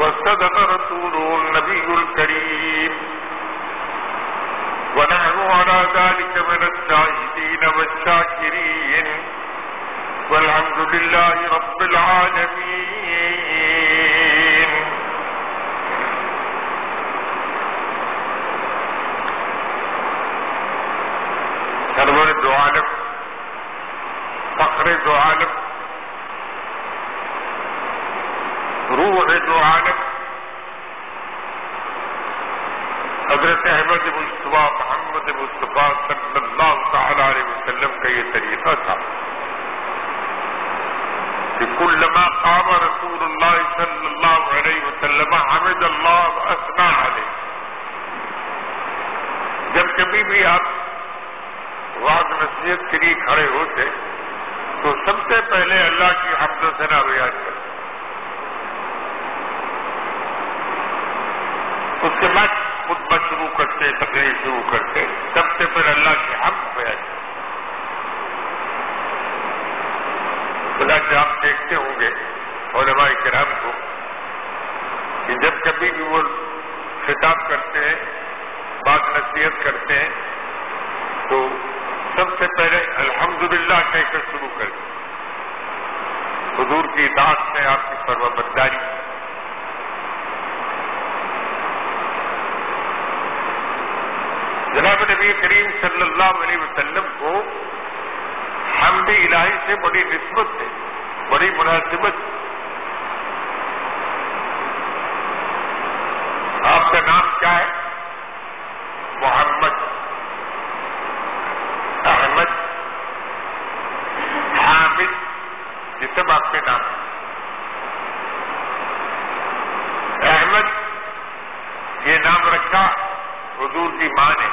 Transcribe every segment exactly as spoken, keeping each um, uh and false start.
وصدق رسوله النبي الكريم ونحن على ذلك من الشاهدين والشاكرين والحمد لله رب العالمين. Server दो आलम, फखरे दो आलम, रूह दो आलम हजरत अहमद मुस्तफा मोहम्मद मुस्तफा सल्लल्लाहु तआला अलैहि वसल्लम का ये तरीका था कि कुल्लमा क़ाम रसूलुल्लाह सल्लल्लाहु अलैहि वसल्लम हमिद अल्लाह व असना अलैह। जब कभी भी आप वाज नसीहत के लिए खड़े होते तो सबसे पहले अल्लाह की हम्द और सना बयान करते, उसके बाद खुतबा शुरू करते, तकरीर शुरू करते, सबसे पहले अल्लाह की हम्द बयान करते। खुदा से आप देखते होंगे उलेमाए किराम को कि जब कभी भी वो खिताब करते हैं, वाज नसीहत करते हैं, तो सबसे पहले अल्हम्दुलिल्लाह कहकर शुरू करें। हुजूर की इताअत में आपकी परवरदिगारी। जनाब नबी करीम सल्लल्लाहु अलैहि वसल्लम को हम्द इलाही से बड़ी निस्बत है, बड़ी मुनासिबत। आपका नाम क्या है? मोहम्मद, अहमद, हामिद, ये सब आपके नाम हैं। अहमद ये नाम रखा हुजूर की मां ने,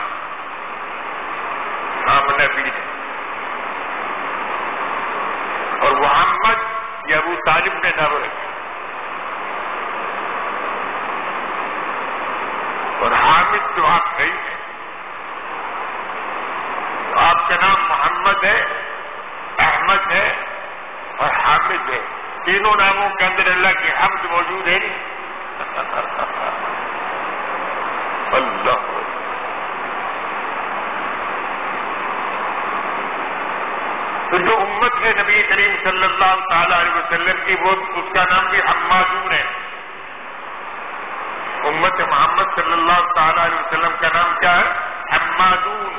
आमना बी ने, और मोहम्मद ये अबू तालिब ने नाम रखा, और हामिद तो आप नहीं हैं। आपका नाम मोहम्मद है, अहमद है और हामिद है। तीनों नामों के अंदर अल्लाह की हम्द मौजूद है। अल्लाह तो जो उम्मत है नबी करीम सल्लल्लाहु ताला अलैहि वसल्लम की, वो उसका नाम भी हम्मादून है। उम्मत मोहम्मद सल्लल्लाहु ताला अलैहि वसल्लम का नाम क्या है? हम्मादून,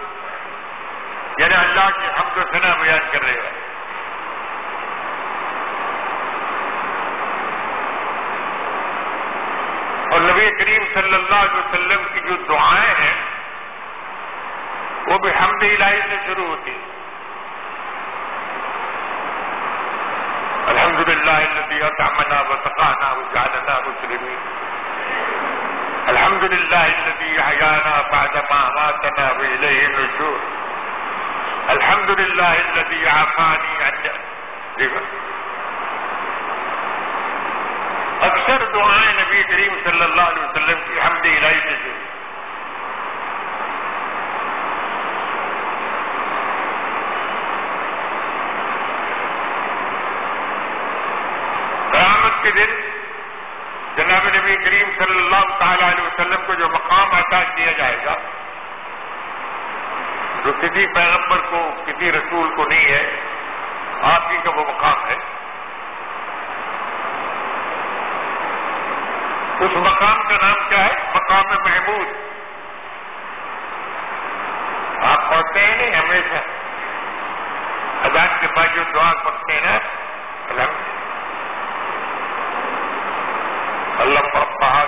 यानी अल्लाह की हम्द व सना बयान कर रहे हैं। और नबी करीम सल्लल्लाहु अलैहि वसल्लम की जो दुआएं हैं वो भी हम्द इलाही से शुरू होती है। अल्हम्दुलिल्लाह अल्लज़ी अतअमना व सक़ाना व जअलना मुस्लिमीन, अल्हम्दुलिल्लाह अल्लज़ी अहयाना बअदमा अमातना व इलैहि नुशूर, अल्हम्दुलिल्लाह अल्लज़ी आफ़ानी अन्ना। अक्सर दुआएं नबी करीम सल्लल्लाहु अलैहि वसल्लम की हम्द इलाही से थी। क़यामत के दिन जनाब नबी करीम सल्लल्लाहु तआला अलैहि वसल्लम को जो मकाम अता किया जाएगा, जो किसी पैगंबर को, किसी रसूल को नहीं है, आप ही का वो मकाम है। उस मकाम का नाम क्या है? मकाम महमूद। आप पढ़ते हैं नहीं हमेशा अज़ान के बाद जो दुआ पढ़ते हैं ना, अल्लाह पहा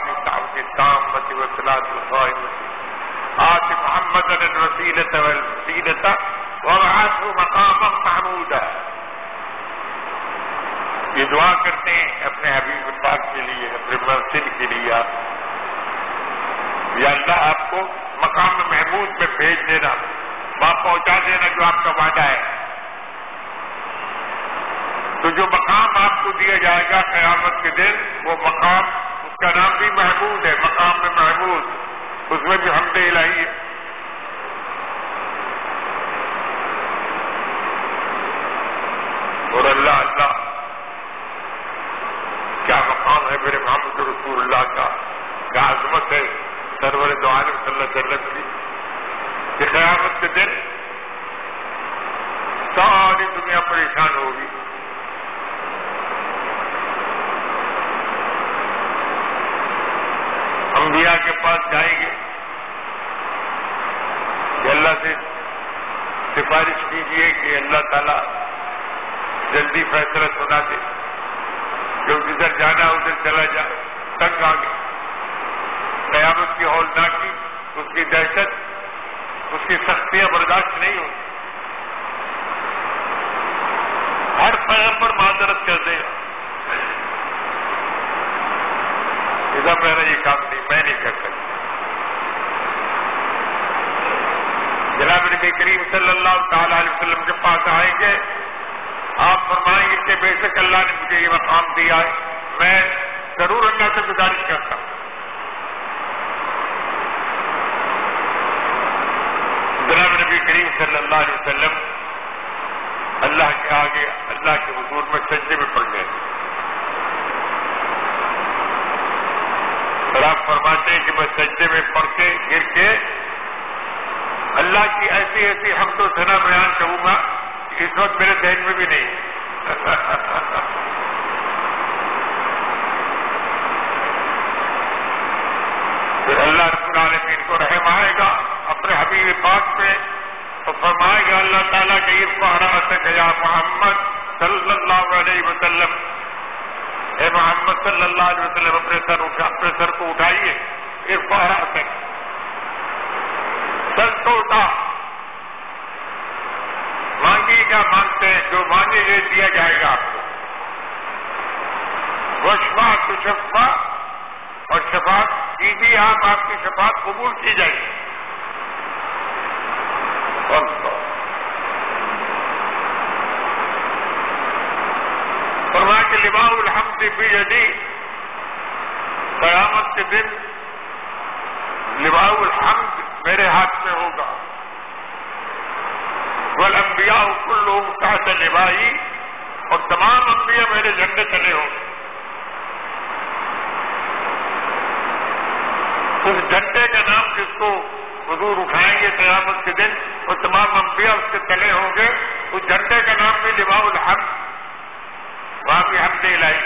آت محمد الوسيلة والوسيلة وابعثه مقاما محمودا। ये दुआ करते हैं अपने हबीब पाक के लिए, अपने मंसिल के लिए। या अल्लाह आपको मकाम महमूद में भेज देना, वहां पहुंचा देना जो आपका वादा है। तो जो मकाम आपको दिया जाएगा क़यामत के दिन, वो मकाम, उसका नाम भी महमूद है, मकाम में महमूद, उसमें भी हम्द इलाही है। और अल्लाह अल्लाह क्या मकाम है फिर करीम हमद रसूलुल्लाह का क्या अजमत है सरवर दो आलम सल्लल्लाहु अलैहि वसल्लम की कि क़यामत के दिन सारी दुनिया परेशान होगी। अंबिया के पास जाएंगे कि अल्लाह से सिफारिश कीजिए कि अल्लाह ताला जल्दी फैसला सुना दे, जो जिधर जाना उधर चला जाए, तंग आ गए। क़यामत की हौलनाकी, उसकी दहशत, उसकी सख्तियां बर्दाश्त नहीं होंगी। हर पैगंबर माजरत कर देगा, इधर मेरा ये काम नहीं, मैं नहीं कर सकता। जनाब नबी करीम सल्लल्लाहु तआला अलैहि वसल्लम के पास आएंगे, आप फरमाएंगे कि बेशक अल्लाह ने मुझे ये मकाम दिया है, मैं जरूर अल्लाह से गुजारिश करता हूं। जनाब नबी करीम सल्लल्लाहु अलैहि वसल्लम अल्लाह के आगे अल्लाह के हुजूर में सजदे में पड़ गए और आप फरमाते हैं कि मैं सजदे में पड़ के गिर के अल्लाह की ऐसी ऐसी हमद और सना बयान कहूंगा कि इस वक्त मेरे जहन में भी नहीं। फिर अल्लाह रब्बुल आलमीन को रहम आएगा अपने हबीब पाक पे और फरमाएगा अल्लाह ताला के इस बहरात गया मोहम्मद सल्लल्लाहु अलैहि वसल्लम, ए मोहम्मद सल्लल्लाहु अलैहि वसल्लम अपने सर अपने सर को उठाइए, इस बहरात सर तो उठा, मांगेगा मांगते हैं, जो मांगे ये दिया जाएगा आपको। वशफा तो शफा और शफात कीजिए आप, आपकी शफात कबूल की जाएगी। फरमा के लिबाउल हमद फी यदी, क़यामत के दिन लिबाउल हमद मेरे हाथ में होगा। वल अंबिया कुल्लु तहत लिबाई, और तमाम अंबिया मेरे झंडे तले होंगे। उस झंडे का नाम जिसको हुजूर उठाएंगे क़यामत के दिन, वो तमाम अंबिया उसके तले होंगे। उस झंडे का नाम भी लिबाउल हम्द, वहां भी हमद इलाही।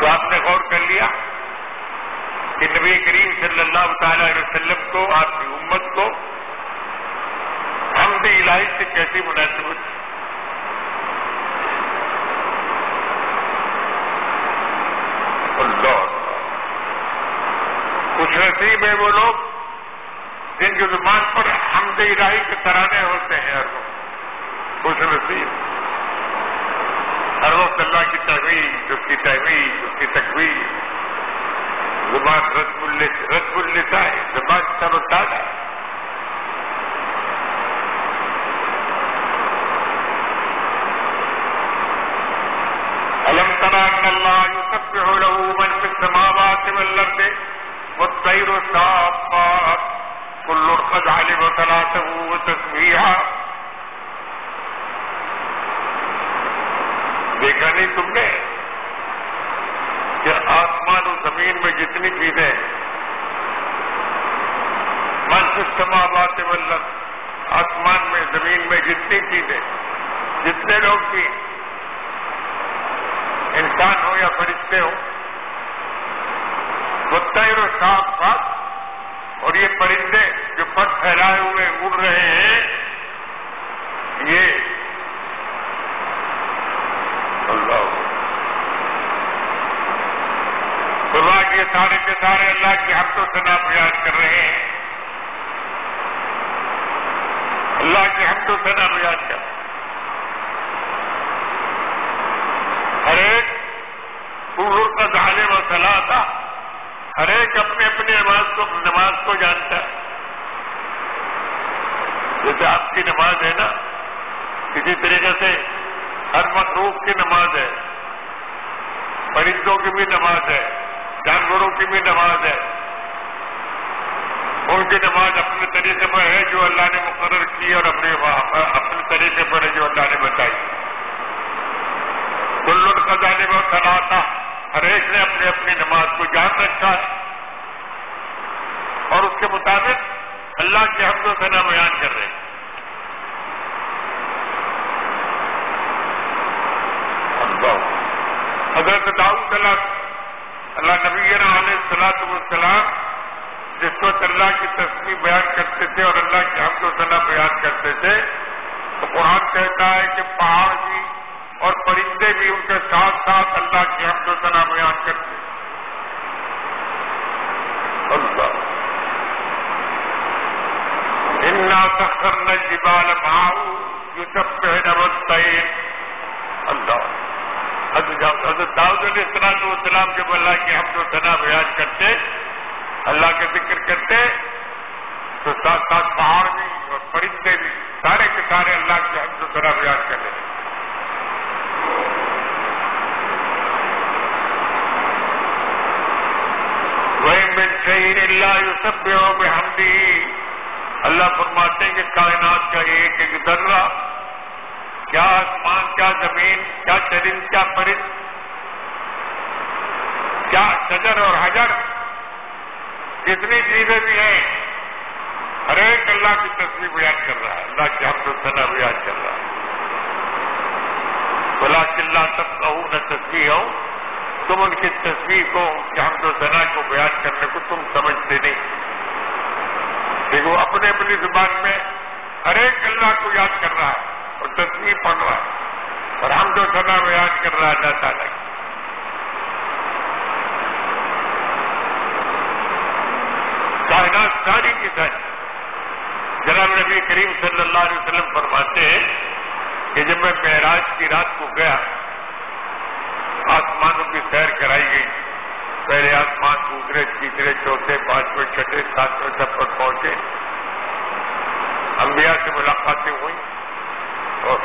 तो आपने गौर कर लिया कि नबी करीम सल्लल्लाहु तआला अलैहि वसल्लम को, आपकी उम्मत को हमद इलाही से कैसी मुनासिबत। कुछ नसीब है वो लोग जिन जुबान पर हमद इलाही के तराने होते हैं हर वक्त। कुछ नसीब हर वक्त अल्लाह की तहमीद, उसकी तहमीद, उसकी तकबीर, जुबान रसबुल्लिसा है, जुबान तरोताज है। अलम तरा अन्नल्लाह युसब्बिहु लहू मन फिस समावाति वल अर्दि वत्तैरु साफ्फात कुल्लुन क़द अलिमा सलातहू तस्बीहा। देखा नहीं तुमने कि आसमान और जमीन में जितनी चीजें हैं, मन समावात वल अर्द, आसमान में जमीन में जितनी चीजें, जितने लोग भी इंसान हो या फरिश्ते हो, वत्तैर और साफ्फात, और ये परिंदे जो पद फैलाए हुए उड़ रहे हैं, ये अल्लाह खुदा के सारे के सारे अल्लाह की हम्द और सना बयान कर रहे हैं। अल्लाह की हम्द और सना बयान कर, हर एक कुल्लु क़द अलिमा सलातहू, हर एक अपने अपने नमाज को नमाज को जानता है। जैसे आपकी नमाज है ना, किसी तरीके से हर मखलूक की नमाज है, परिंदों की भी नमाज है, जानवरों की भी नमाज है। उनकी नमाज अपने तरीके पर है जो अल्लाह ने मुकर्रर की, और अपने अपने तरीके पर है जो अल्लाह ने बताई। मजाने में खड़ा था। हर एक ने अपने अपनी नमाज को जान रखा है और उसके मुताबिक अल्लाह के हमदो सना बयान कर रहे हैं। हज़रत दाऊद अल्लाह नबी अलैहिस्सलाम जिसको अल्लाह की तस्बीह बयान करते थे और अल्लाह की हमदो सना बयान करते थे, तो कुरान कहता है कि पहाड़ भी और परिंदे भी उनके साथ साथ अल्लाह की हमदो सना बयान करते थे। इन्ना सखरना जिबाल माऊ युसब्बिहना वत्तैर। अल्लाह हज़रत दाऊद अलैहिस्सलाम जब अल्लाह की हमद व सना बयान करते, अल्लाह का जिक्र करते, तो साथ साथ पहाड़ भी और परिंदे भी सारे के सारे अल्लाह की हमद व सना बयान कर रहे। वही मिन शैइन इल्ला युसब्बिहु बिहम्दिही। अल्लाह फरमाते हैं कि कायनात का एक एक जर्रा, क्या आसमान, क्या जमीन, क्या चरिंद, क्या परिंद, क्या शजर और हजर, जितनी चीजें भी हैं, हर एक अल्लाह की तस्वीर बयान कर रहा है, अल्लाह की हमद व सना बयान कर रहा है। भला चिल्ला तब कहूँ न तस्वीर हो, तुम उनकी तस्वीर को, उनकी हमद व सना को बयान करने को तुम समझते नहीं। देखो, अपने अपनी जुबान में हर एक अल्लाह को याद कर रहा है और तस्वीर पढ़ रहा है और हम जो सना में याद कर रहा है अल्लाह ताला। कायनात सारी की सारी। जनाब नबी करीम सल्लल्लाहु अलैहि वसल्लम फरमाते हैं कि जब मैं मेराज की रात को गया, आसमानों की सैर कराई गई। पहले आसमान, दूसरे, तीसरे, चौथे, पांचवें, छठे, सातवें सब पर पहुंचे। अंबिया से मुलाकातें हुई और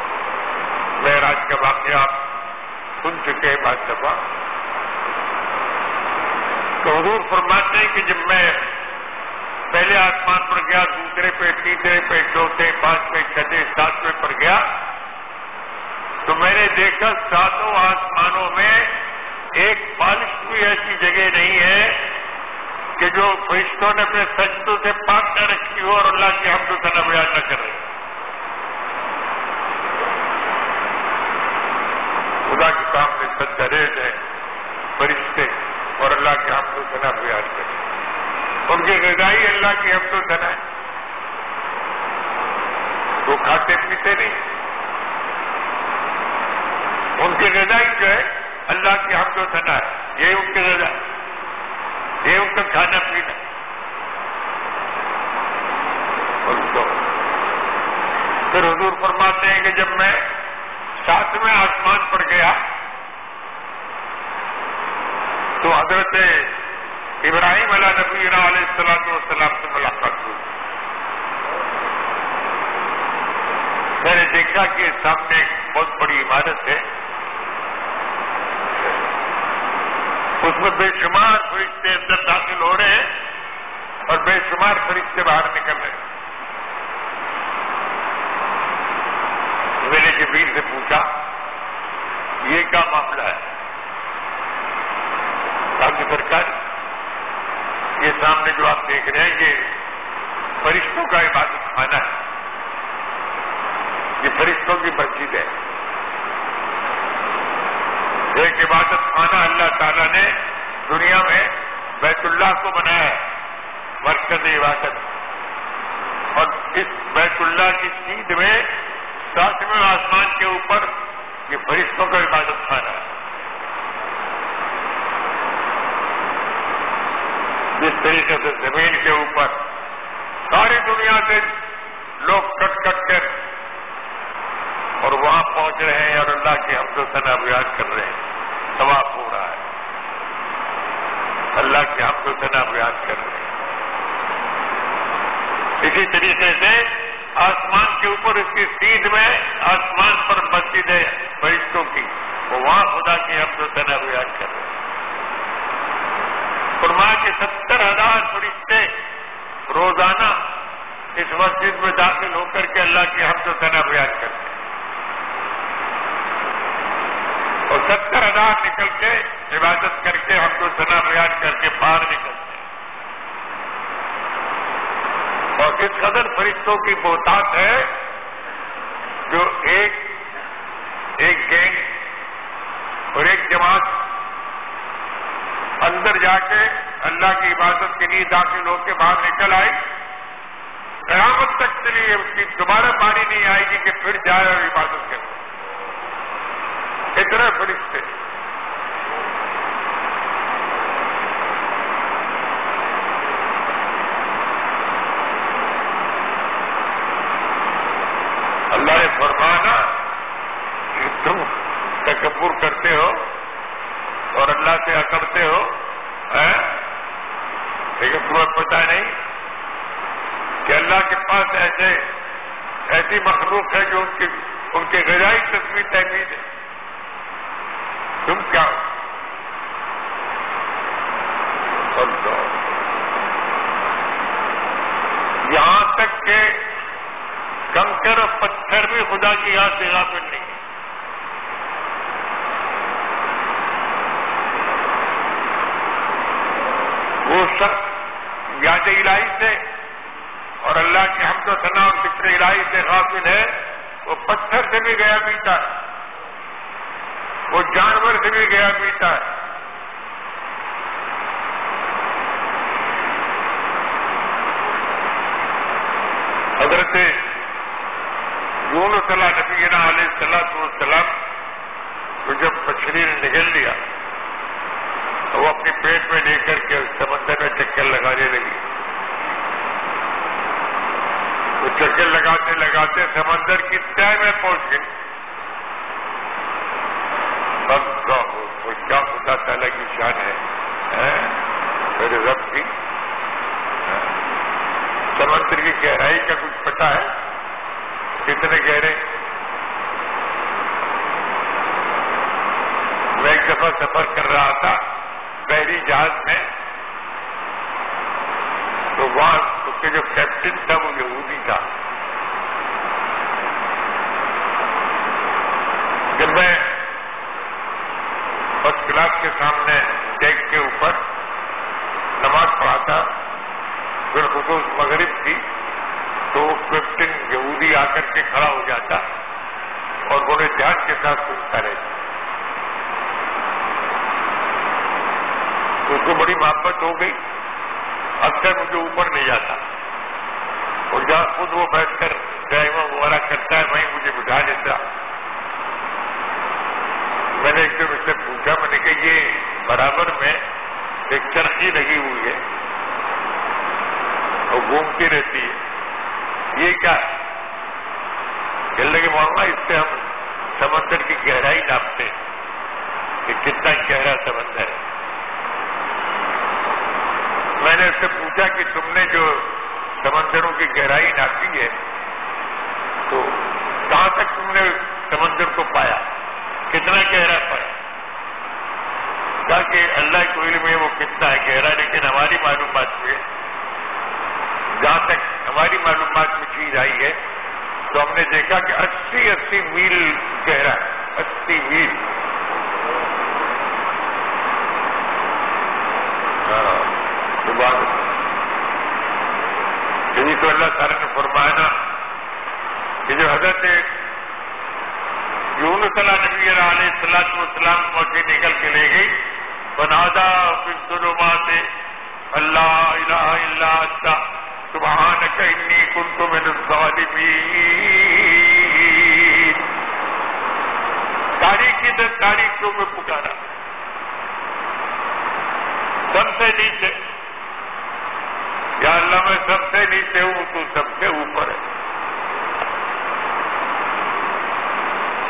महराज का वाकया आप सुन चुके हैं बात दफा। तो हुजूर फरमाते हैं कि जब मैं पहले आसमान पर गया, दूसरे पे, तीसरे पे, चौथे, पांचवें, छठे, सातवें पर गया, तो मैंने देखा सातों आसमानों में एक बारिश भी ऐसी जगह नहीं है कि जो फरिश्तों ने अपने सजदों से पाक न रखी हो और अल्लाह की हमद व सना बयान न कर रहे। खुदा के सामने सजदरेज है फरिश्ते और अल्लाह की हमद व सना बयान कर रहे, उनकी ग़िज़ाई अल्लाह की हमद व सना है। वो तो खाते पीते नहीं, उनकी ग़िज़ाई जो है अल्लाह की हमद व सना है। ये उनके रजा, ये उनका खाना पीना। फिर हुजूर फरमाते हैं कि जब मैं सातवें आसमान पर गया, तो हजरत इब्राहिम नबी अलैहिस्सलाम से मुलाकात हुई। मैंने देखा कि सामने एक बहुत बड़ी इमारत है, उसमें बेशुमार फरिश्ते अंदर दाखिल हो रहे हैं और बेशुमार फरिश्ते बाहर निकल रहे हैं। मैंने जबीर से पूछा, ये क्या मामला है? आपकी सरकार, ये सामने जो आप देख रहे हैं, ये फरिश्तों का इबादत खाना है, ये फरिश्तों की मस्जिद है। एक इबादत खाना अल्लाह ताला ने दुनिया में बैतुल्लाह को बनाया है, मरकज इबादत। और इस बैतुल्लाह की सीध में सातवें आसमान के ऊपर ये फरिश्तों का इबादत खाना है। जिस तरीके से जमीन के ऊपर सारी दुनिया से लोग कट कट कर और वहां पहुंच रहे हैं और अल्लाह की हमद व सना बयान कर रहे हैं, सवाब हो रहा है, अल्लाह की हमद व सना बयान कर रहे हैं। इसी तरीके से आसमान के ऊपर इसकी सीध में आसमान पर मस्जिद है फरिश्तों की, वो वहां खुदा की हमद व सना बयान कर रहे हैं। फरमाया के सत्तर हजार फरिश्ते रोजाना इस मस्जिद में दाखिल होकर के अल्लाह की हमद व सना बयान करते हैं। और सत्तर हजार निकल के इबादत करके हमको सना बयान करके बाहर निकलते। और इस कदर फरिश्तों की बहुतात है जो एक एक गैंग और एक जमात अंदर जाके अल्लाह की इबादत के लिए दाखिल होकर बाहर निकल आई, क़यामत तक के लिए उसकी दोबारा बारी नहीं आएगी कि फिर जाए और इबादत करे। इतने फरिश्ते। अल्लाह ने फरमाना तुम तकब्बुर करते हो और अल्लाह से अकड़ते हो, लेकिन तुम्हें पता नहीं कि अल्लाह के पास ऐसे ऐसी मखलूक है जो उनकी उनके गजाई तस्वीर तहमीद है। तुम क्या हो? सब दो। यहां तक के कंकर और पत्थर भी खुदा की यहां से गाफिल नहीं है। वो शख्स याद इलाही से और अल्लाह के हमदो सना और जिक्र इलाही से गाफिल है, वो पत्थर से भी गया पीता है, वो जानवर से भी गया पीता है। हजरत दोनों सला नबीना अलैहिस्सलाम को जब मछली ने निगल लिया, वो अपने पेट में लेकर के समंदर में चक्कर लगाने लगी। वो चक्कर लगाते लगाते समंदर की तह में पहुंच गई। सब का हो क्या खुदा ताला की शान है, मेरे रब की। समंदर की गहराई का कुछ पता है कितने गहरे? मैं एक दफा सफर कर रहा था बहरी जहाज में, तो वहां उसके जो कैप्टन था वो यहूदी था। जब मैं फर्स्ट क्लास के सामने डेक के ऊपर नमाज पढ़ा था, बिलखुसूस मगरिब थी, तो कैप्टन यहूदी आकर के खड़ा हो जाता और बोले ध्यान के साथ सुनता रहता। उसको बड़ी मोहब्बत हो गई, अक्सर मुझे ऊपर नहीं जाता और जहां खुद वो बैठकर ड्राइवर वगैरह करता है वहीं मुझे बिठा देता। मैंने एक दिन उससे पूछा, मैंने कहा ये बराबर में एक चरखी लगी हुई है और घूमती रहती है, ये क्या है? कहने लगे मामा इससे हम समंदर की गहराई नापते हैं कि कितना गहरा समंदर है। मैंने उससे पूछा कि तुमने जो समंदरों की गहराई नापी है तो कहां तक तुमने समंदर को पाया, कितना गहरा पाया? कहा कि अल्लाह के इल्म में वो कितना है गहरा, लेकिन हमारी मालूमात में जहां तक हमारी मालूमात में चीज आई है तो हमने देखा कि अस्सी अस्सी मील गहरा है, अस्सी मील। यही तो अल्लाह ताला ने फरमाया कि जो हजरत यूनुस नबी अलैहिस्सलाम पहुंचे निकल के ले गई, वनादा फिस्सुलुमाते अल्ला इलाहा इल्ला अन्ता सुब्हानक इन्नी कुन्तु मिनज़-ज़ालिमीन। तारीख की दस तारीखों में पुकारा सबसे नीचे, या अल्लाह मैं सबसे नीचे हूं तू सबसे ऊपर है,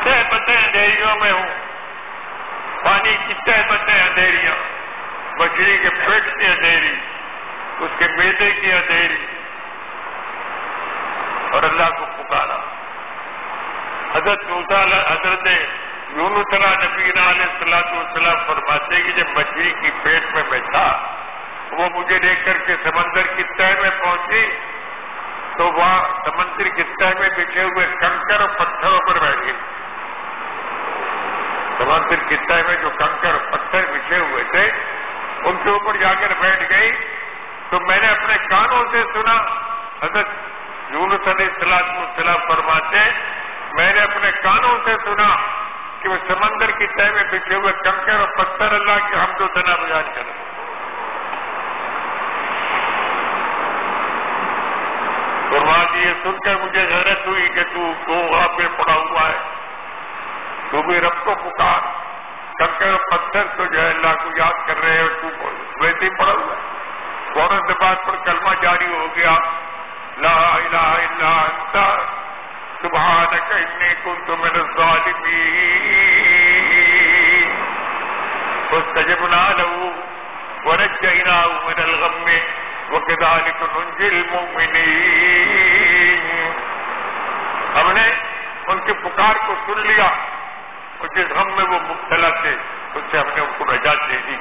तह बतें अंधेरियों में हूं, पानी की तह बतें अंधेरियां, मछली के पेट की अंधेरी, उसके मेदे की अंधेरी। और अल्लाह को पुकारा। हजरत उताला हजरत यूनुस नबीना अलैहिस्सलाम फरमाते कि जब मछली की पेट में बैठा वो मुझे लेकर के समंदर की तह में पहुंची, तो वहां समंदर की तह में बिछे हुए कंकर और पत्थरों पर बैठ गई। समर्पित किस्सा में जो कंकर पत्थर बिछे हुए थे उनके ऊपर जाकर बैठ गई तो मैंने अपने कानों से सुना। हजरत यूनुस अलैहिस्सलाम फरमाते मैंने अपने कानों से सुना कि वो समंदर की तह में बिछे हुए कंकर और पत्थर अल्लाह के हमद और सना बयान कर रहे। फरमाती ये सुनकर मुझे हैरत हुई कि तू दो वहां पे पड़ा हुआ है, तू भी रब को पुकार, कंकर और पत्थर तो जो है अल्लाह को याद कर रहे हैं, तू वैसे ही पड़ा हुआ है। फौरन से बात पर कलमा जारी हो गया, ला इलाहा इल्ला अंता सुब्हानक इन्नी कुन्तु मिनज़ ज़ालिमीन। फ़स्तजबना लहू वनज्जयनाहू मिनल गम्मि वकज़ालिका नंजिल मुमिनीन। हमने उनकी पुकार को सुन लिया और जिस गम में वो मुब्तला थे उससे हमने उनको निजात दे दी।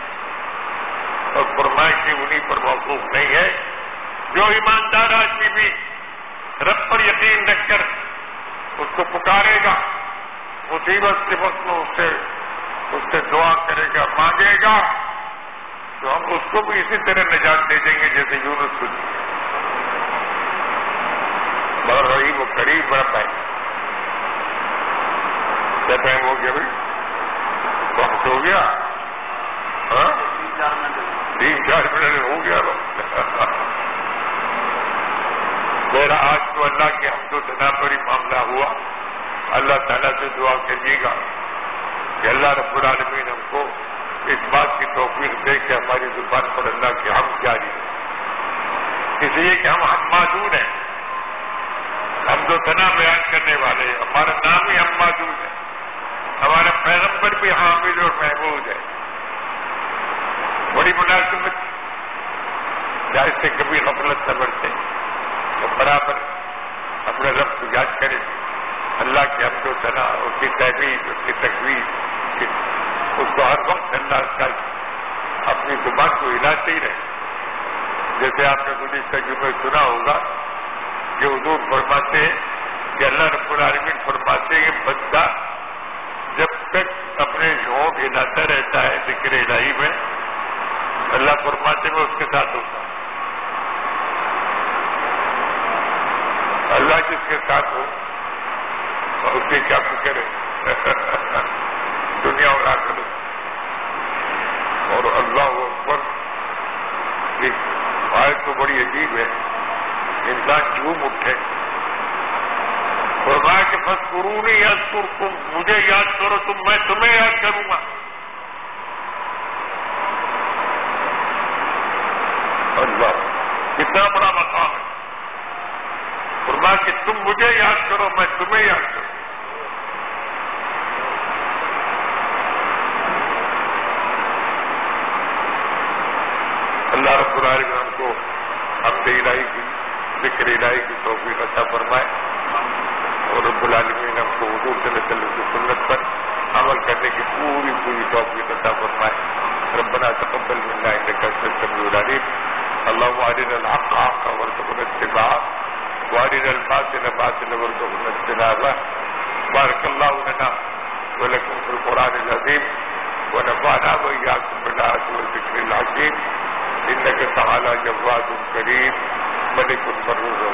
और फरमाइश उन्हीं पर मौकूफ नहीं है, जो ईमानदार आदमी भी रब पर यकीन रखकर उसको पुकारेगा, मुसीबत के वक्त में उससे उससे दुआ करेगा, मांगेगा, तो हम उसको भी इसी तरह निजात दे देंगे जैसे यूनुस को। मगर रही वो करीब बड़ा पाए क्या टाइम हो गया भाई, वक्त हो गया, हाँ तीन चार मिनट हो गया वक्त। मेरा आज तो अल्लाह के हम तो सना पर ही मामला हुआ। अल्लाह ताला से दुआ करिएगा कि अल्लाह रब्बुल आलमीन हमको इस बात की तौफीक दे कि हमारी जुबान पर अल्लाह के हम जारी है, इसलिए कि हम हम्मादून हैं, हम तो सना बयान करने वाले हैं। हमारा नाम ही हम्मादून है, हमारा पैगम्बर भी हामिद और महमूद है। बड़ी मुनासिबत चाहे से कभी गफलत न बरते, तो बराबर अपने रब को याद करें, अल्लाह के हमदो सना, उसकी तहमीद, उसकी तकबीर, उसको हर वक्त अल्लाह का अपनी जुबान को हिलाते ही रहे। जैसे आपने गुज़श्ता जुमे सुना होगा कि हुजूर फरमाते हैं कि अल्लाह रब्बुल आलमीन फरमाते हैं बंदा जब तक अपने झोंक हिलाता रहता है जिक्र इलाही में, अल्लाह फरमाते में उसके साथ होता है। अल्लाह जिसके साथ हो और उसकी क्या फिक्र है दुनिया और आखिरत। और अल्लाह अकबर की आयत तो बड़ी अजीब है, इंसान झूम उठे। फरमाया कि फस्कुरूनी अज़कुरकुम, मुझे याद करो तुम, मैं तुम्हें याद करूंगा। अल्लाह कितना बड़ा मकाम है। फरमा कि तुम मुझे याद करो, मैं तुम्हें याद करूं। अल्लाह रब्बुल आलमीन हमको हमद इलाही की, जिक्र इलाही की तौफीक अता फरमाए और रब्बुल आलमीन हमको हुजूर सल्लल्लाहु अलैहि वसल्लम की सुन्नत पर अमल करने की पूरी पूरी तौफीक अता फरमाए। रब्बना तक़ब्बल मिन्ना इन्नका अंतस समीउल अलीम। अल्लाहुम्मा अरिनल हक़्क़ हक़्क़न वर्ज़ुक़ना इत्तिबाअह وارنا الباطل باطلا وارزقنا اجتنابه. بارك الله لنا ولكم في القرآن العظيم ونفعنا وإياكم بالآيات والذكر الحكيم. إنك تعالى جواد كريم ملك البر